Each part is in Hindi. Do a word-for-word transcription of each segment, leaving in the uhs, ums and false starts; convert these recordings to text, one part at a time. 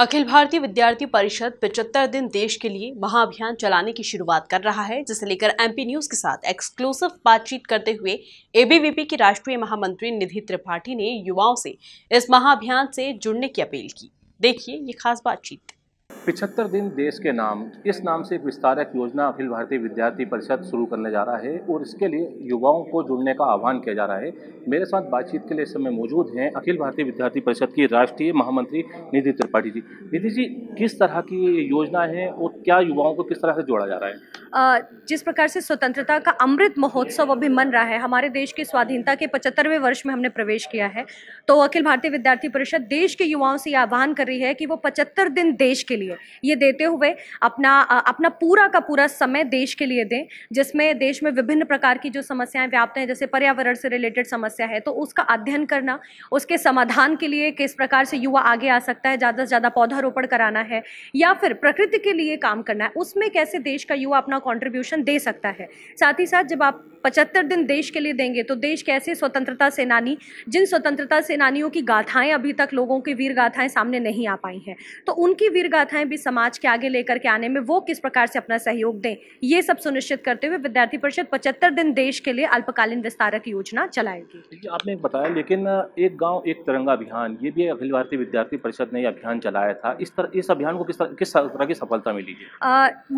अखिल भारतीय विद्यार्थी परिषद पचहत्तर दिन देश के लिए महाअभियान चलाने की शुरुआत कर रहा है, जिसे लेकर एम पी न्यूज के साथ एक्सक्लूसिव बातचीत करते हुए एबीवीपी की राष्ट्रीय महामंत्री निधि त्रिपाठी ने युवाओं से इस महाअभियान से जुड़ने की अपील की। देखिए ये खास बातचीत। पचहत्तर दिन देश के नाम, इस नाम से एक विस्तारक योजना अखिल भारतीय विद्यार्थी परिषद शुरू करने जा रहा है और इसके लिए युवाओं को जुड़ने का आह्वान किया जा रहा है। मेरे साथ बातचीत के लिए इस समय मौजूद हैं अखिल भारतीय विद्यार्थी परिषद की राष्ट्रीय महामंत्री निधि त्रिपाठी जी। निधि जी, किस तरह की योजना है और क्या युवाओं को किस तरह से जोड़ा जा रहा है? जिस प्रकार से स्वतंत्रता का अमृत महोत्सव अभी मन रहा है, हमारे देश की स्वाधीनता के पचहत्तरवें वर्ष में हमने प्रवेश किया है, तो अखिल भारतीय विद्यार्थी परिषद देश के युवाओं से आह्वान कर रही है कि वो पचहत्तर दिन देश के लिए ये देते हुए अपना अपना पूरा का पूरा समय देश के लिए दें, जिसमें देश में विभिन्न प्रकार की जो समस्याएं व्याप्त हैं, जैसे पर्यावरण से रिलेटेड समस्या है तो उसका अध्ययन करना, उसके समाधान के लिए किस प्रकार से युवा आगे आ सकता है, ज़्यादा से ज़्यादा पौधारोपण कराना है, या फिर प्रकृति के लिए काम करना है, उसमें कैसे देश का युवा अपना कॉन्ट्रीब्यूशन दे सकता है। साथ ही साथ जब आप पचहत्तर दिन देश के लिए देंगे तो देश कैसे स्वतंत्रता सेनानी, जिन स्वतंत्रता सेनानियों की गाथाएं अभी तक लोगों की वीर गाथाएं सामने नहीं आ पाई हैं, तो उनकी वीर गाथाएं भी समाज के आगे लेकर के आने में वो किस प्रकार से अपना सहयोग दें, ये सब सुनिश्चित करते हुए विद्यार्थी परिषद पचहत्तर दिन देश के लिए अल्पकालीन विस्तारक योजना चलाएगी। आपने बताया, लेकिन एक गाँव एक तिरंगा अभियान, ये भी अखिल भारतीय विद्यार्थी परिषद ने अभियान चलाया था, इस तरह इस अभियान को किस तरह किस तरह की सफलता मिली?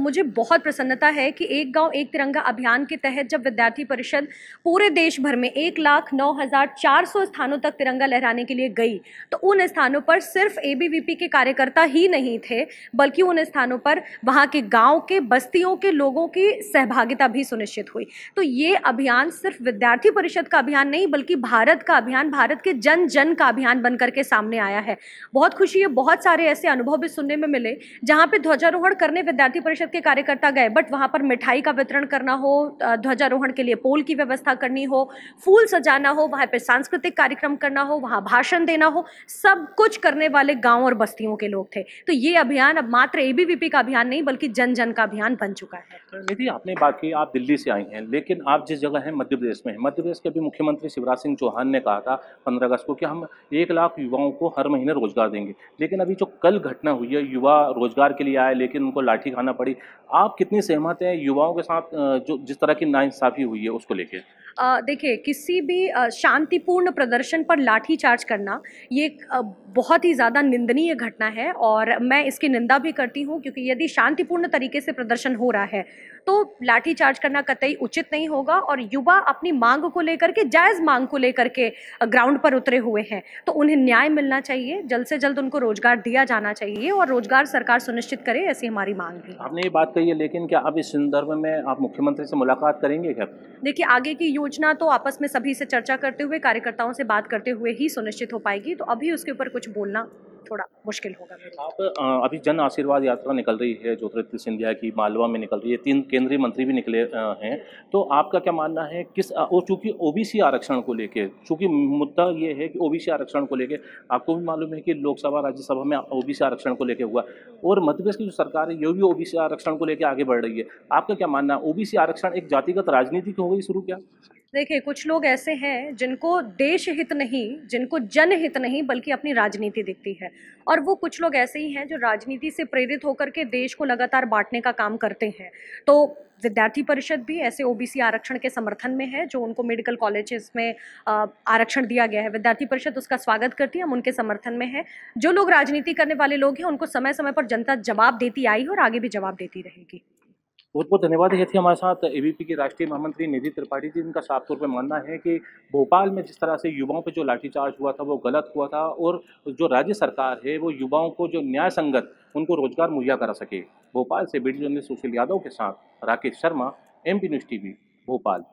मुझे बहुत प्रसन्नता है कि एक गाँव एक तिरंगा अभियान के तहत जब विद्यार्थी परिषद पूरे देश भर में एक लाख नौ हजार चार सौ स्थानों तक तिरंगा लहराने के लिए गई, तो उन स्थानों पर सिर्फ एबीवीपी के कार्यकर्ता ही नहीं थे, बल्कि उन स्थानों पर वहां के गांव के बस्तियों के लोगों की सहभागिता भी सुनिश्चित हुई। तो ये अभियान सिर्फ विद्यार्थी परिषद का अभियान नहीं, बल्कि भारत का अभियान, भारत के जन जन का अभियान बनकर के सामने आया है। बहुत खुशी है, बहुत सारे ऐसे अनुभव भी सुनने में मिले जहां पर ध्वजारोहण करने विद्यार्थी परिषद के कार्यकर्ता गए, बट वहां पर मिठाई का वितरण करना हो, ध्वजारोहण के लिए पोल की व्यवस्था करनी हो, फूल सजाना हो, वहाँ पर सांस्कृतिक कार्यक्रम करना हो, वहाँ भाषण देना हो, सब कुछ करने वाले गांव और बस्तियों के लोग थे। तो ये अभियान अब मात्र एबीवीपी का अभियान नहीं, बल्कि जन जन का अभियान बन चुका है। निधि, आपने बात की, आप दिल्ली से आई हैं, लेकिन आप जिस जगह हैं मध्य प्रदेश में है। मध्य प्रदेश के भी मुख्यमंत्री शिवराज सिंह चौहान ने कहा था पंद्रह अगस्त को कि हम एक लाख युवाओं को हर महीने रोजगार देंगे, लेकिन अभी जो कल घटना हुई है, युवा रोजगार के लिए आए लेकिन उनको लाठी खाना पड़ी। आप कितनी सहमत हैं युवाओं के साथ जो जिस तरह की नाइंसाफी हुई है उसको लेके? देखिए, किसी भी शांतिपूर्ण प्रदर्शन पर लाठीचार्ज करना ये बहुत ही ज़्यादा निंदनीय घटना है और मैं इसकी निंदा भी करती हूँ, क्योंकि यदि शांतिपूर्ण तरीके से प्रदर्शन हो रहा है तो लाठीचार्ज करना कतई उचित नहीं होगा। और युवा अपनी मांग को लेकर के, जायज़ मांग को लेकर के ग्राउंड पर उतरे हुए हैं, तो उन्हें न्याय मिलना चाहिए, जल्द से जल्द उनको रोजगार दिया जाना चाहिए और रोजगार सरकार सुनिश्चित करे, ऐसी हमारी मांग है। आपने ये बात कही है, लेकिन क्या आप इस संदर्भ में आप मुख्यमंत्री से मुलाकात करेंगे क्या? देखिए, आगे की योजना तो आपस में सभी से चर्चा करते हुए, कार्यकर्ताओं से बात करते हुए ही सुनिश्चित हो पाएगी, तो अभी उसके ऊपर कुछ बोलना थोड़ा मुश्किल होगा। आप अभी जन आशीर्वाद यात्रा निकल रही है, ज्योतिरादित्य सिंधिया की मालवा में निकल रही है, तीन केंद्रीय मंत्री भी निकले हैं, तो आपका क्या मानना है किस, और चूँकि ओबीसी आरक्षण को लेके, चूँकि मुद्दा ये है कि ओबीसी आरक्षण को लेके आपको भी मालूम है कि लोकसभा राज्यसभा में ओबीसी आरक्षण को लेके हुआ, और मध्य प्रदेश की जो सरकार है ये भी ओबीसी आरक्षण को लेकर आगे बढ़ रही है, आपका क्या मानना है ओबीसी आरक्षण एक जातिगत राजनीति की हो गई शुरू क्या? देखिए, कुछ लोग ऐसे हैं जिनको देश हित नहीं, जिनको जनहित नहीं, बल्कि अपनी राजनीति दिखती है, और वो कुछ लोग ऐसे ही हैं जो राजनीति से प्रेरित होकर के देश को लगातार बांटने का काम करते हैं। तो विद्यार्थी परिषद भी ऐसे ओबीसी आरक्षण के समर्थन में है, जो उनको मेडिकल कॉलेजेस में आरक्षण दिया गया है, विद्यार्थी परिषद उसका स्वागत करती है, हम उनके समर्थन में है। जो लोग राजनीति करने वाले लोग हैं उनको समय समय पर जनता जवाब देती आई है और आगे भी जवाब देती रहेगी। बहुत बहुत धन्यवाद। ये थी हमारे साथ एबीपी की राष्ट्रीय महामंत्री निधि त्रिपाठी जी। इनका साफ तौर पर मानना है कि भोपाल में जिस तरह से युवाओं पर जो लाठीचार्ज हुआ था वो गलत हुआ था, और जो राज्य सरकार है वो युवाओं को जो न्याय संगत उनको रोजगार मुहैया करा सके। भोपाल से बी डी सुशील यादव के साथ Rakesh Sharma, M P news TV, Bhopal.